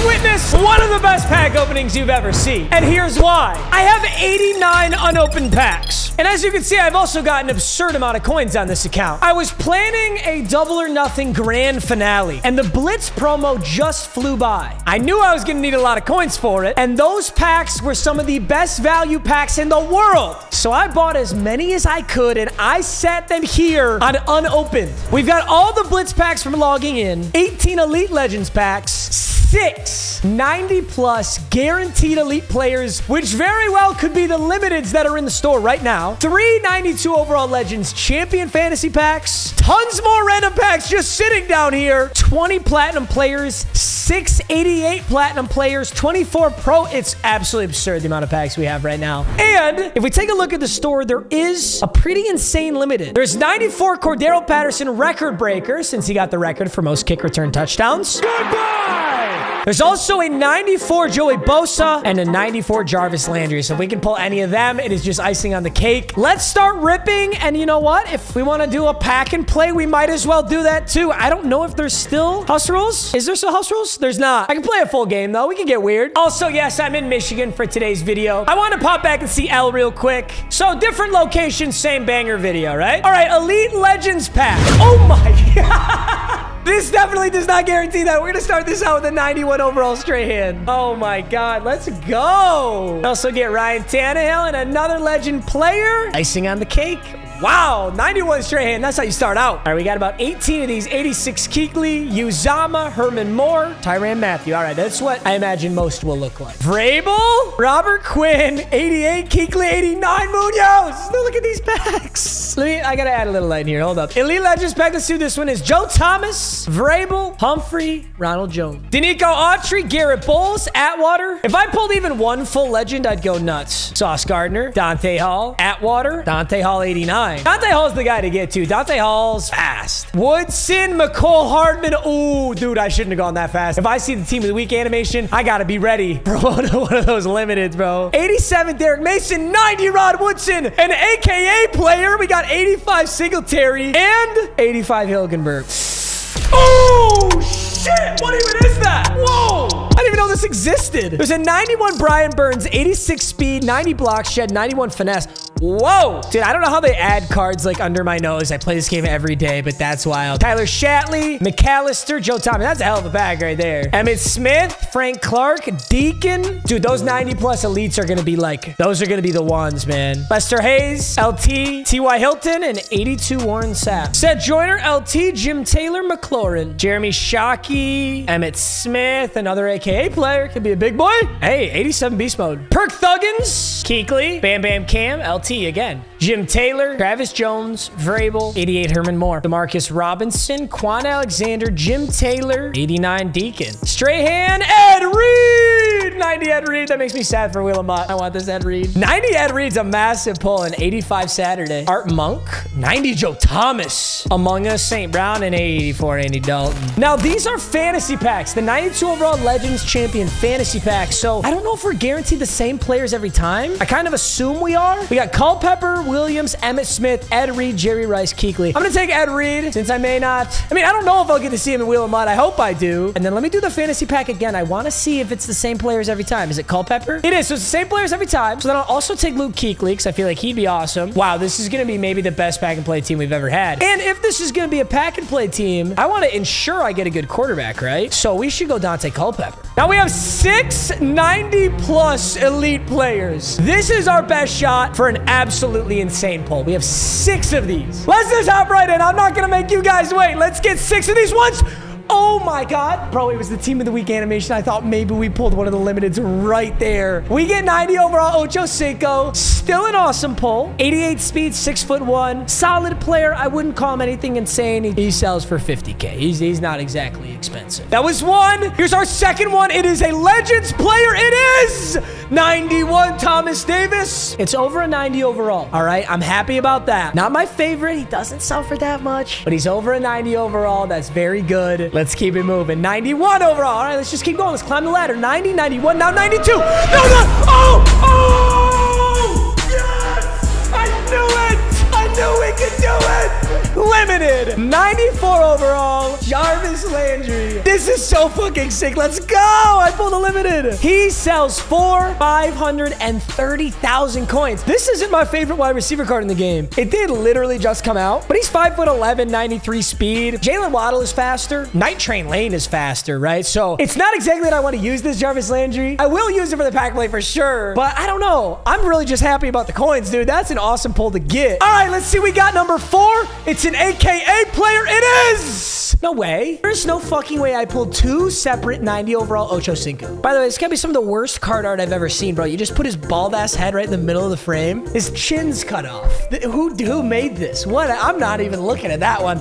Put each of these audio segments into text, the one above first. to witness one of the best pack openings you've ever seen. And here's why. I have 89 unopened packs. And as you can see, I've also got an absurd amount of coins on this account. I was planning a Double or Nothing grand finale, and the Blitz promo just flew by. I knew I was gonna need a lot of coins for it, and those packs were some of the best value packs in the world. So I bought as many as I could, and I sat them here on unopened. We've got all the Blitz packs from logging in, 18 Elite Legends packs, 6 90-plus guaranteed elite players, which very well could be the limiteds that are in the store right now, 3 92 overall Legends champion fantasy packs, tons more random packs just sitting down here, 20 platinum players, 688 platinum players, 24 pro. It's absolutely absurd the amount of packs we have right now. And if we take a look at the store, there is a pretty insane limited. There's 94 Cordarrelle Patterson record breaker, since he got the record for most kick return touchdowns. Goodbye! There's also a 94 Joey Bosa and a 94 Jarvis Landry. So if we can pull any of them, it is just icing on the cake. Let's start ripping. And you know what? If we want to do a pack and play, we might as well do that too. I don't know if there's still house rules. Is there still house rules? There's not. I can play a full game though. We can get weird. Also, yes, I'm in Michigan for today's video. I want to pop back and see L real quick. So different location, same banger video, right? All right, Elite Legends pack. Oh my God. This definitely does not guarantee that. We're going to start this out with a 91 overall Strahan. Oh, my God. Let's go. Also get Ryan Tannehill and another legend player. Icing on the cake. Wow, 91 Strahan. That's how you start out. All right, we got about 18 of these. 86 Kuechly, Uzama, Herman Moore, Tyrann Mathieu. All right, that's what I imagine most will look like. Vrabel, Robert Quinn, 88 Kuechly, 89 Munoz. Look at these packs. I got to add a little light here. Hold up. Elite Legends pack. Let's do this one. Is Joe Thomas, Vrabel, Humphrey, Ronald Jones, Danico Autry, Garrett Bowles, Atwater. If I pulled even one full legend, I'd go nuts. Sauce Gardner, Dante Hall, Atwater, Dante Hall, 89. Dante Hall's the guy to get to. Dante Hall's fast. Woodson, McCole Hardman. Ooh, dude, I shouldn't have gone that fast. If I see the Team of the Week animation, I got to be ready for one of those limiteds, bro. 87, Derek Mason. 90, Rod Woodson. An AKA player. We got 85, Singletary. And 85, Hilgenberg. Oh, shit. What even is that? Whoa. I didn't even know this existed. There's a 91 Brian Burns, 86 speed, 90 block shed, 91 finesse. Whoa, dude, I don't know how they add cards like under my nose. I play this game every day, but that's wild. Tyler Shatley, McAllister, Joe Thomas. That's a hell of a bag right there. Emmitt Smith, Frank Clark, Deacon. Dude, those 90-plus elites are going to be like, those are going to be the ones, man. Lester Hayes, LT, T.Y. Hilton, and 82 Warren Sapp. Seth Joyner, LT, Jim Taylor, McLaurin, Jeremy Shockey, Emmitt Smith, another AKA player. Could be a big boy. Hey, 87 Beast Mode. Perk Thuggins, Kuechly, Bam Bam Cam, LT. Again, Jim Taylor, Travis Jones, Vrabel, 88 Herman Moore, DeMarcus Robinson, Quan Alexander, Jim Taylor, 89 Deacon, Strahan, Ed Reed, 90 Ed Reed. That makes me sad for Willamott. I want this Ed Reed. 90 Ed Reed's a massive pull, and 85 Saturday. Art Monk, 90 Joe Thomas, Among Us, St. Brown, and 84 Andy Dalton. Now, these are fantasy packs, the 92 overall Legends Champion fantasy pack. So I don't know if we're guaranteed the same players every time. I kind of assume we are. We got Culpepper, Williams, Emmitt Smith, Ed Reed, Jerry Rice, Kuechly. I'm going to take Ed Reed since I may not. I mean, I don't know if I'll get to see him in Wheel of Mud. I hope I do. And then let me do the fantasy pack again. I want to see if it's the same players every time. Is it Culpepper? It is. So it's the same players every time. So then I'll also take Luke Kuechly because I feel like he'd be awesome. Wow, this is going to be maybe the best pack and play team we've ever had. And if this is going to be a pack and play team, I want to ensure I get a good quarterback, right? So we should go Dante Culpepper. Now we have 6 90-plus elite players. This is our best shot for an absolutely insane poll. We have 6 of these. Let's just hop right in. I'm not gonna make you guys wait. Let's get 6 of these ones. Oh my God. Bro, it was the Team of the Week animation. I thought maybe we pulled one of the limiteds right there. We get 90 overall Ochocinco. Still an awesome pull. 88 speed, 6'1". Solid player. I wouldn't call him anything insane. He sells for 50K. He's not exactly expensive. That was one. Here's our second one. It is a Legends player. It is 91 Thomas Davis. It's over a 90 overall. All right, I'm happy about that. Not my favorite. He doesn't sell for that much, but he's over a 90 overall. That's very good. Let's keep it moving. 91 overall. All right, let's just keep going. Let's climb the ladder. 90, 91, now 92. No, no. Oh, oh. Yes! I knew it! I knew we could do it! limited 94 overall Jarvis Landry. This is so fucking sick. Let's go. I pulled a limited. He sells for 530,000 coins. This isn't my favorite wide receiver card in the game. It did literally just come out, but he's 5'11", 93 speed. Jalen Waddle is faster. Night Train Lane is faster, right? So it's not exactly that I want to use this Jarvis Landry. I will use it for the pack play for sure, but I don't know. I'm really just happy about the coins, dude. That's an awesome pull to get. All right, let's see. We got number 4. It's an AKA player. It is. No way. There's no fucking way I pulled 2 separate 90 overall Ochocinco. By the way, this gotta be some of the worst card art I've ever seen, bro. You just put his bald ass head right in the middle of the frame. His chin's cut off. Who made this? What? I'm not even looking at that one.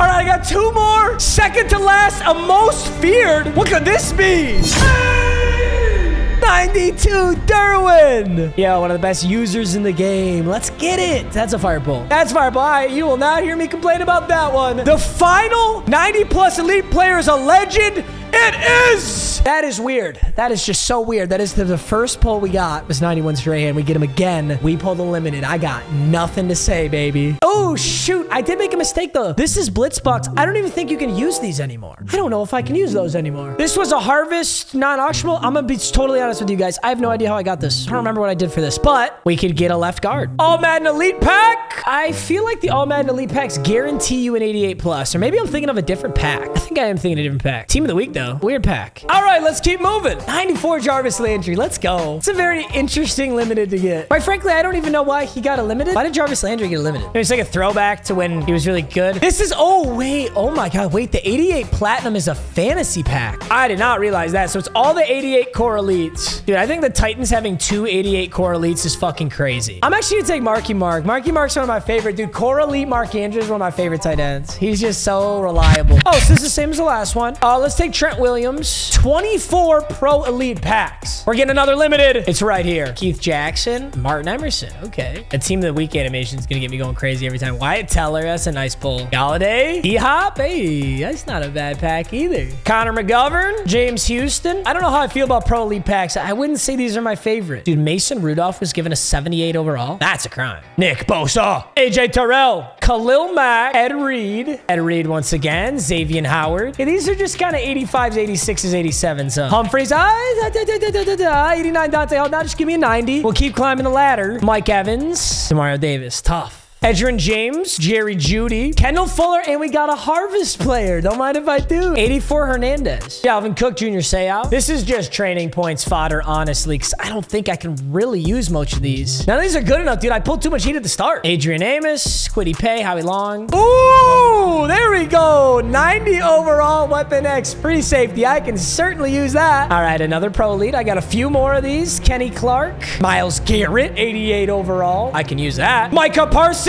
All right, I got 2 more. Second to last, a most feared. What could this be? 92 Derwin. Yo, one of the best users in the game. Let's get it. That's a fireball. That's fireball. All right, you will not hear me complain about that one. The final 90-plus elite player is a legend. It is. That is weird. That is just so weird. That is the first pull we got was 91 Strahan. We get him again. We pull the limited. I got nothing to say, baby. Oh, shoot. I did make a mistake, though. This is Blitzbox. I don't even think you can use these anymore. I don't know if I can use those anymore. This was a harvest, non-auctionable. I'm going to be totally honest with you guys. I have no idea how I got this. I don't remember what I did for this, but we could get a left guard. All Madden Elite Pack. I feel like the All Madden Elite Packs guarantee you an 88 plus, or maybe I'm thinking of a different pack. I think I am thinking of a different pack. Team of the week, though. Weird pack. All right, let's keep moving. 94 Jarvis Landry. Let's go. It's a very interesting limited to get. Quite frankly, I don't even know why he got a limited. Why did Jarvis Landry get a limited? It's like a throwback to when he was really good. This is, oh, wait. Oh my God. Wait, the 88 Platinum is a fantasy pack. I did not realize that. So it's all the 88 core elites. Dude, I think the Titans having 2 88 core elites is fucking crazy. I'm actually gonna take Marky Mark. Marky Mark's one of my favorite. Dude, core elite Mark Andrews is one of my favorite tight ends. He's just so reliable. Oh, so this is the same as the last one. Let's take Trent Williams. 24 pro elite packs. We're getting another limited. It's right here. Keith Jackson, Martin Emerson. Okay. A team of the week animation is going to get me going crazy every time. Wyatt Teller. That's a nice pull. Galladay. E-Hop. Hey, that's not a bad pack either. Connor McGovern. James Houston. I don't know how I feel about pro elite packs. I wouldn't say these are my favorite. Dude, Mason Rudolph was given a 78 overall. That's a crime. Nick Bosa. AJ Terrell. Khalil Mack. Ed Reed. Ed Reed once again. Xavier Howard. Yeah, these are just kind of 85. 86 is 87. So Humphreys, 89 Dante Hall. Now just give me a 90. We'll keep climbing the ladder. Mike Evans, Demario Davis, tough. Edgerrin James, Jerry Judy, Kendall Fuller, and we got a harvest player. Don't mind if I do. 84 Hernandez. Dalvin Cook Jr. Seau. This is just training points fodder, honestly, because I don't think I can really use most of these. None of these are good enough, dude. I pulled too much heat at the start. Adrian Amos, Quiddy Pay, Howie Long. Ooh, there we go. 90 overall Weapon X free safety. I can certainly use that. All right, another pro elite. I got a few more of these. Kenny Clark, Myles Garrett, 88 overall. I can use that. Micah Parsons.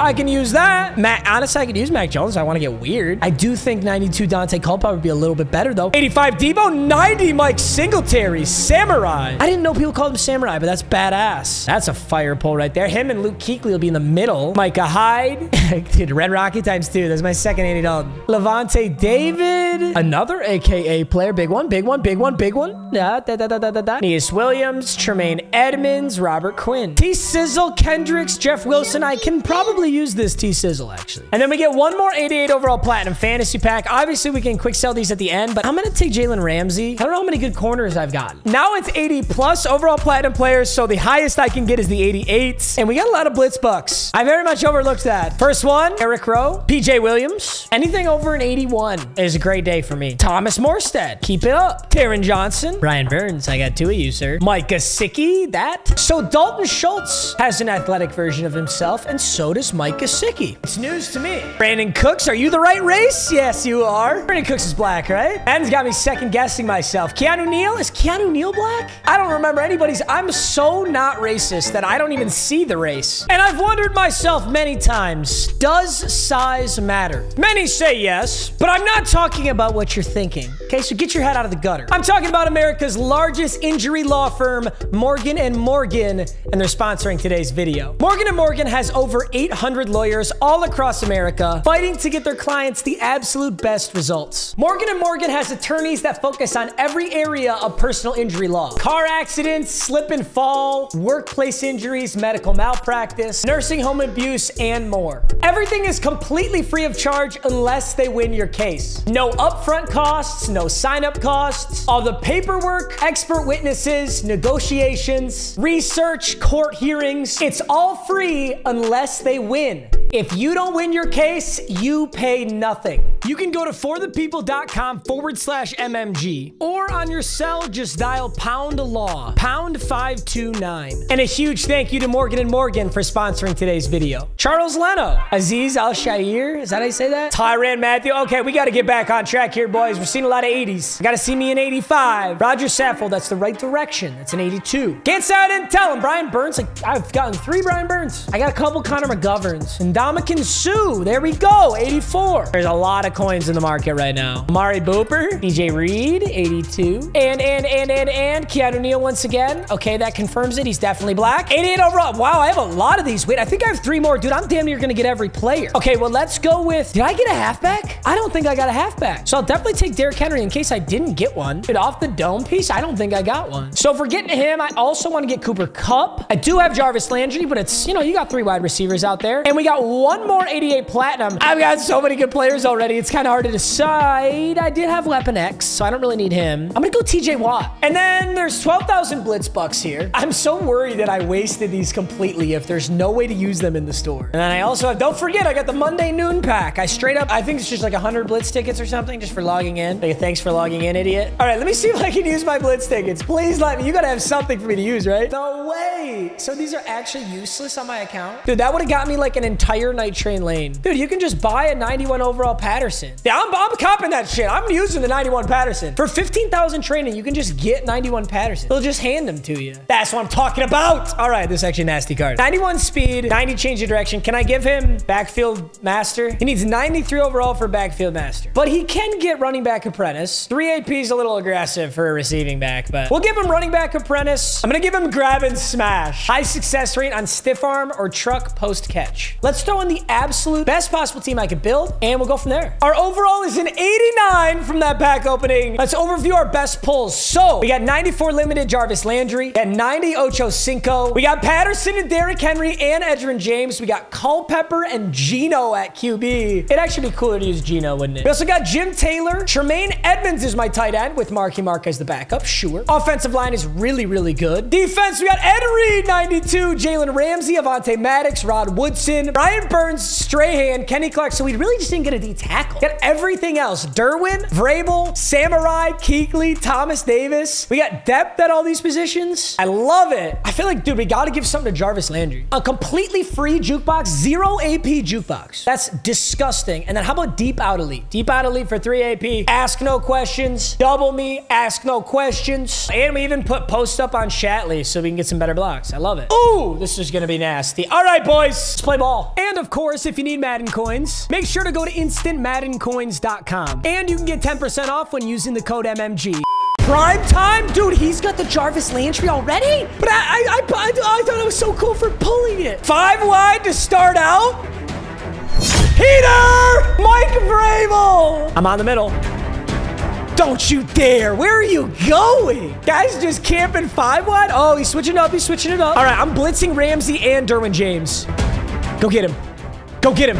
I can use that. Matt, honestly, I could use Mac Jones. I want to get weird. I do think 92 Daunte Culpepper would be a little bit better, though. 85 Debo, 90 Mike Singletary, Samurai. I didn't know people called him Samurai, but that's badass. That's a fire pole right there. Him and Luke Kuechly will be in the middle. Micah Hyde. Dude, Red Rocket times 2. That's my second $80. Levante David. Another AKA player. Big one, big one, big one, big one. Neas Williams, Tremaine Edmonds, Robert Quinn. T-Sizzle, Kendricks, Jeff Wilson. I can probably use this T-Sizzle, actually. And then we get one more 88 overall Platinum Fantasy Pack. Obviously, we can quick sell these at the end, but I'm going to take Jalen Ramsey. I don't know how many good corners I've gotten. Now it's 80-plus overall Platinum players, so the highest I can get is the 88s. And we got a lot of Blitzbucks. I very much overlooked that. First one, Eric Rowe, PJ Williams. Anything over an 81 is a great day for me. Thomas Morstead. Keep it up. Taron Johnson. Brian Burns. I got 2 of you, sir. Mike Gesicki. That. So Dalton Schultz has an athletic version of himself, and so does Mike Gesicki. It's news to me. Brandon Cooks, are you the right race? Yes, you are. Brandon Cooks is black, right? Adam's got me second-guessing myself. Keanu Neal? Is Keanu Neal black? I don't remember anybody's. I'm so not racist that I don't even see the race. And I've wondered myself many times, does size matter? Many say yes, but I'm not talking about what you're thinking. Okay, so get your head out of the gutter. I'm talking about America's largest injury law firm, Morgan & Morgan, and they're sponsoring today's video. Morgan & Morgan has over over 800 lawyers all across America fighting to get their clients the absolute best results. Morgan & Morgan has attorneys that focus on every area of personal injury law. Car accidents, slip and fall, workplace injuries, medical malpractice, nursing home abuse, and more. Everything is completely free of charge unless they win your case. No upfront costs, no sign-up costs, all the paperwork, expert witnesses, negotiations, research, court hearings. It's all free unless they win. If you don't win your case, you pay nothing. You can go to forthepeople.com/MMG or on your cell, just dial pound law, pound 529. And a huge thank you to Morgan & Morgan for sponsoring today's video. Charles Leno, Aziz Al-Shair, is that how you say that? Tyrann Mathieu. Okay, we got to get back on track here, boys. We're seeing a lot of 80s. Got to see me in 85. Roger Saffold, that's the right direction. That's an 82. Can't say I didn't tell him. Brian Burns, like, I've gotten 3 Brian Burns. I got a couple Connor McGoverns. And Ndamukong Suh, there we go, 84. There's a lot of coins in the market right now. Amari Booper, DJ Reed, 82. And Keanu Neal once again. Okay, that confirms it. He's definitely black. 88 overall. Wow, I have a lot of these. Wait, I think I have 3 more. Dude, I'm damn near gonna get every player. Okay, well, let's go with, did I get a halfback? I don't think I got a halfback. So I'll definitely take Derrick Henry in case I didn't get one. Dude, off the dome piece, I don't think I got one. So if we're getting him, I also want to get Cooper Kupp. I do have Jarvis Landry, but it's, you know, you got 3 wide receivers out there. And we got 1 more 88 platinum. I've got so many good players already. It's kind of hard to decide. I did have Weapon X, so I don't really need him. I'm gonna go TJ Watt. And then there's 12,000 blitz bucks here. I'm so worried that I wasted these completely if there's no way to use them in the store. And then I also have, don't forget, I got the Monday noon pack. I straight up, I think it's just like 100 blitz tickets or something just for logging in. Like, thanks for logging in, idiot. All right, let me see if I can use my blitz tickets. Please let me, you gotta have something for me to use, right? No way. So these are actually useless on my account? Dude, that would've got me like an entire night train lane. Dude, you can just buy a 91 overall Patterson. Yeah, I'm copping that shit. I'm using the 91 Patterson. For 15,000 training, you can just get 91 Patterson. They'll just hand them to you. That's what I'm talking about. All right, this is actually a nasty card. 91 speed, 90 change of direction. Can I give him backfield master? He needs 93 overall for backfield master, but he can get running back apprentice. 3 AP is a little aggressive for a receiving back, but we'll give him running back apprentice. I'm gonna give him grab and smash. High success rate on stiff arm or truck post catch. Let's throw in the absolute best possible team I could build, and we'll go from there. Our overall is an 89 from that pack opening. Let's overview our best pulls. So we got 94 limited Jarvis Landry, got 90 Ochocinco, we got Patterson and Derrick Henry and Edgerrin James, we got Culpepper and Geno at QB. It'd actually be cooler to use Geno, wouldn't it? We also got Jim Taylor. Tremaine Edmonds is my tight end with Marky Mark as the backup, sure. Offensive line is really, really good. Defense, we got Ed Reed, 92, Jalen Ramsey, Avonte Maddox, Rod Woodson, Brian Burns, Strahan, Kenny Clark. So we really just didn't get a D tackle. Got everything else. Derwin, Vrabel, Samurai, Kuechly, Thomas Davis. We got depth at all these positions. I love it. I feel like, dude, we got to give something to Jarvis Landry. A completely free jukebox, 0 AP jukebox. That's disgusting. And then how about Deep Out Elite? Deep Out Elite for 3 AP. Ask no questions. Double me. Ask no questions. And we even put post up on Shatley so we can get some better blocks. I love it. Ooh, this is going to be nasty. All right, boys, let's play ball. And of course, if you need Madden coins, make sure to go to instantmaddencoins.com. And you can get 10% off when using the code MMG. Prime time? Dude, he's got the Jarvis Landry already? But I thought it was so cool for pulling it. 5 wide to start out. Peter! Mike Vrabel! I'm on the middle. Don't you dare. Where are you going? Guys just camping 5 wide? Oh, he's switching up. He's switching it up. All right, I'm blitzing Ramsey and Derwin James. Go get him. Go get him.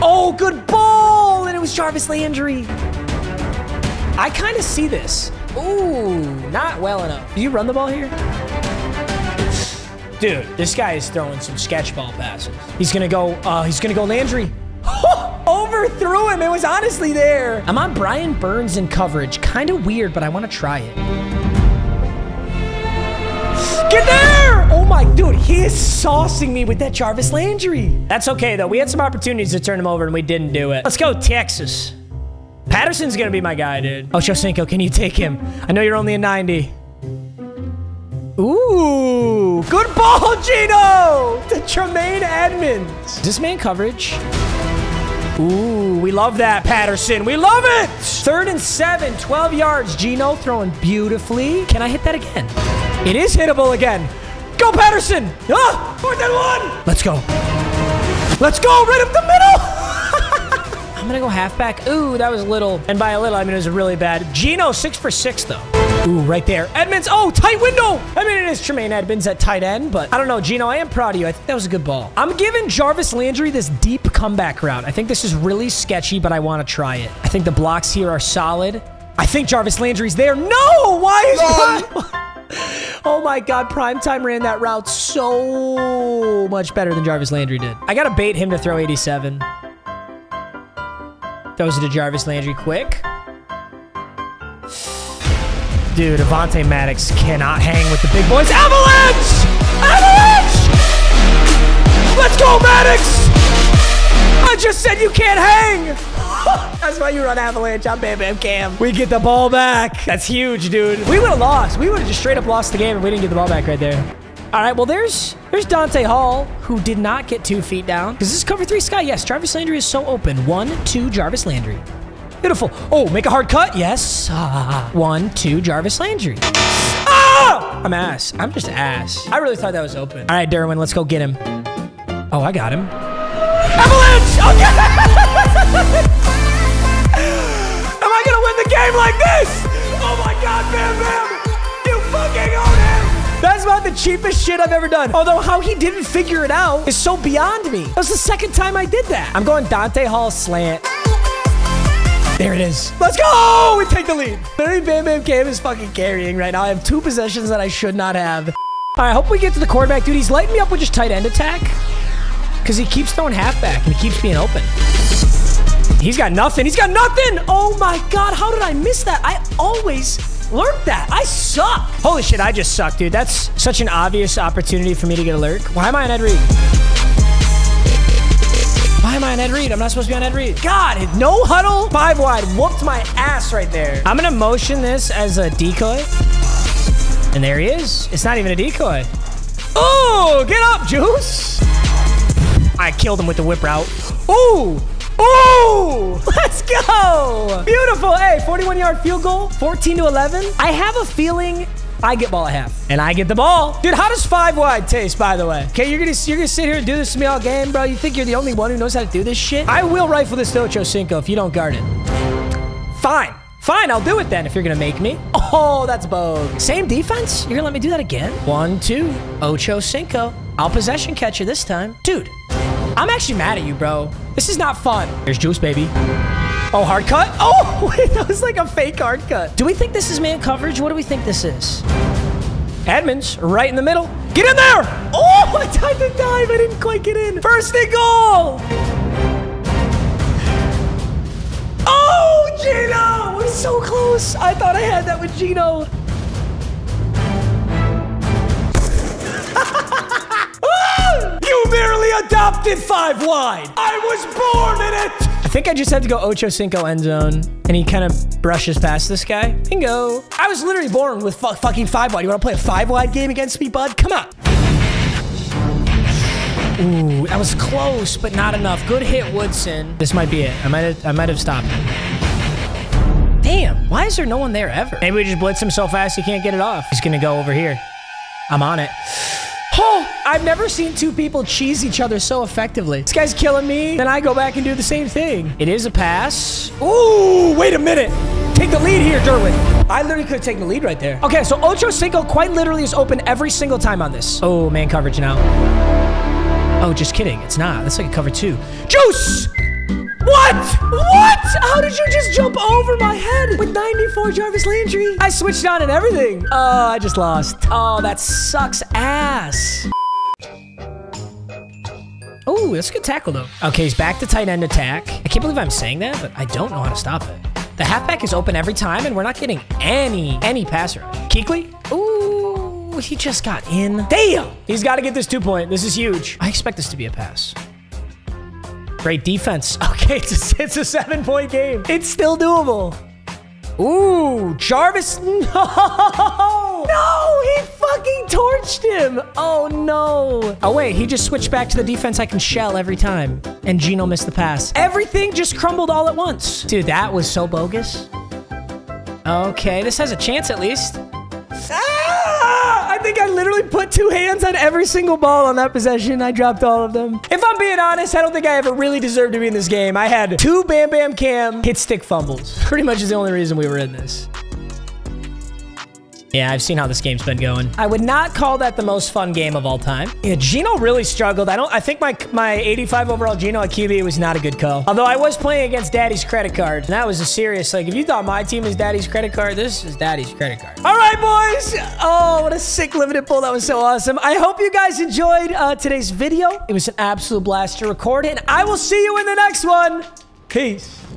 Oh, good ball. And it was Jarvis Landry. I kind of see this. Ooh, not well enough. Do you run the ball here? Dude, this guy is throwing some sketch ball passes. He's going to go Landry. Overthrew him. It was honestly there. I'm on Brian Burns in coverage. Kind of weird, but I want to try it. Get there! Oh my, dude, he is saucing me with that Jarvis Landry. That's okay, though. We had some opportunities to turn him over, and we didn't do it. Let's go, Texas. Patterson's going to be my guy, dude. Ochocinco, can you take him? I know you're only a 90. Ooh, good ball, Geno! To Tremaine Edmonds. Is this man coverage? Ooh, we love that, Patterson. We love it! 3rd and 7, 12 yards. Geno throwing beautifully. Can I hit that again? It is hittable again. Go, Patterson! Ah, 4th and 1! Let's go. Let's go right up the middle. I'm gonna go halfback. Ooh, that was little. And by a little, I mean it was really bad. Geno 6 for 6 though. Ooh, right there. Edmonds. Oh, tight window. I mean, it is Tremaine Edmonds at tight end, but I don't know, Geno. I am proud of you. I think that was a good ball. I'm giving Jarvis Landry this deep comeback route. I think this is really sketchy, but I want to try it. I think the blocks here are solid. I think Jarvis Landry's there. No! Why is Prime... Oh my God, Primetime ran that route so much better than Jarvis Landry did. I gotta bait him to throw 87. Throws it to Jarvis Landry quick. Dude, Avonte Maddox cannot hang with the big boys. Avalanche! Avalanche! Let's go, Maddox! I just said you can't hang! That's why you run Avalanche. I'm Bam Bam Cam. We get the ball back. That's huge, dude. We would have lost. We would have just straight up lost the game if we didn't get the ball back right there. All right, well, there's Dante Hall, who did not get 2 feet down. Is this cover three, Sky? Yes, Jarvis Landry is so open. 1, 2, Jarvis Landry. Beautiful. Oh, make a hard cut. Yes. 1, 2, Jarvis Landry. Ah! I'm ass. I'm just ass. I really thought that was open. All right, Derwin, let's go get him. Oh, I got him. Avalanche! Oh, yeah! Am I going to win the game like this? Oh, my God, Bam Bam! You fucking own him! That's about the cheapest shit I've ever done. Although how he didn't figure it out is so beyond me. That was the second time I did that. I'm going Dante Hall slant. There it is. Let's go! We take the lead. Literally, Bam Bam Cam is fucking carrying right now. I have 2 possessions that I should not have. All right, I hope we get to the quarterback. Dude, he's lighting me up with just tight end attack because he keeps throwing halfback and he keeps being open. He's got nothing. He's got nothing! Oh, my God. How did I miss that? I always lurk that. I suck. Holy shit, I just suck, dude. That's such an obvious opportunity for me to get a lurk. Why am I on Ed Reed? Why am I on Ed Reed? I'm not supposed to be on Ed Reed. God, no huddle. 5 wide. Whooped my ass right there. I'm going to motion this as a decoy. And there he is. It's not even a decoy. Oh, get up, Juice. I killed him with the whip route. Ooh. Ooh! Let's go. Beautiful. Hey, 41-yard field goal. 14 to 11. I have a feeling... I get ball at half, and I get the ball. Dude, how does 5 wide taste, by the way? Okay, you're gonna sit here and do this to me all game, bro. You think you're the only one who knows how to do this shit? I will rifle this Ochocinco if you don't guard it. Fine. Fine, I'll do it then if you're gonna make me. Oh, that's bogue. Same defense? You're gonna let me do that again? 1, 2, Ochocinco. I'll possession catch you this time. Dude, I'm actually mad at you, bro. This is not fun. Here's Juice, baby. Oh, hard cut? Oh, wait, that was like a fake hard cut. Do we think this is man coverage? What do we think this is? Edmonds, right in the middle. Get in there! Oh, I tried to dive. I didn't quite get in. First and goal! Oh, Geno! We're so close. I thought I had that with Geno. You merely adopted 5 wide. I was born in it. I think I just had to go Ochocinco end zone, and he kind of brushes past this guy. Bingo. I was literally born with fucking 5 wide. You want to play a 5 wide game against me, bud? Come on. Ooh, that was close, but not enough. Good hit, Woodson. This might be it. I might have stopped him. Damn, why is there no one there ever? Maybe we just blitz him so fast he can't get it off. He's going to go over here. I'm on it. Oh, I've never seen 2 people cheese each other so effectively. This guy's killing me. Then I go back and do the same thing. It is a pass. Ooh, wait a minute. Take the lead here, Derwin. I literally could have taken the lead right there. Okay, so Ochocinco quite literally is open every single time on this. Oh, man coverage now. Oh, just kidding. It's not. That's like a cover 2. Juice! What? What? How did you just jump over my head with 94 Jarvis Landry? I switched on and everything. Oh, I just lost. Oh, that sucks ass. Oh, that's a good tackle, though. Okay, he's back to tight end attack. I can't believe I'm saying that, but I don't know how to stop it. The halfback is open every time, and we're not getting any passer. Kuechly? Ooh, he just got in. Damn! He's got to get this 2-point. This is huge. I expect this to be a pass. Great defense. Okay, it's a 7-point game. It's still doable. Ooh, Jarvis. No! No, he fucking torched him. Oh, no. Oh, wait, he just switched back to the defense I can shell every time. And Geno missed the pass. Everything just crumbled all at once. Dude, that was so bogus. Okay, this has a chance at least. Ah! I think I literally put two hands on every single ball on that possession. I dropped all of them. If I'm being honest, I don't think I ever really deserved to be in this game. I had two Bam Bam Cam hit stick fumbles. Pretty much is the only reason we were in this. Yeah, I've seen how this game's been going. I would not call that the most fun game of all time. Yeah, Geno really struggled. I think my 85 overall Geno at QB was not a good call. Although I was playing against Daddy's credit card. And that was a serious, like, if you thought my team was Daddy's credit card, this is Daddy's credit card. All right, boys. Oh, what a sick limited pull. That was so awesome. I hope you guys enjoyed today's video. It was an absolute blast to record it. And I will see you in the next one. Peace.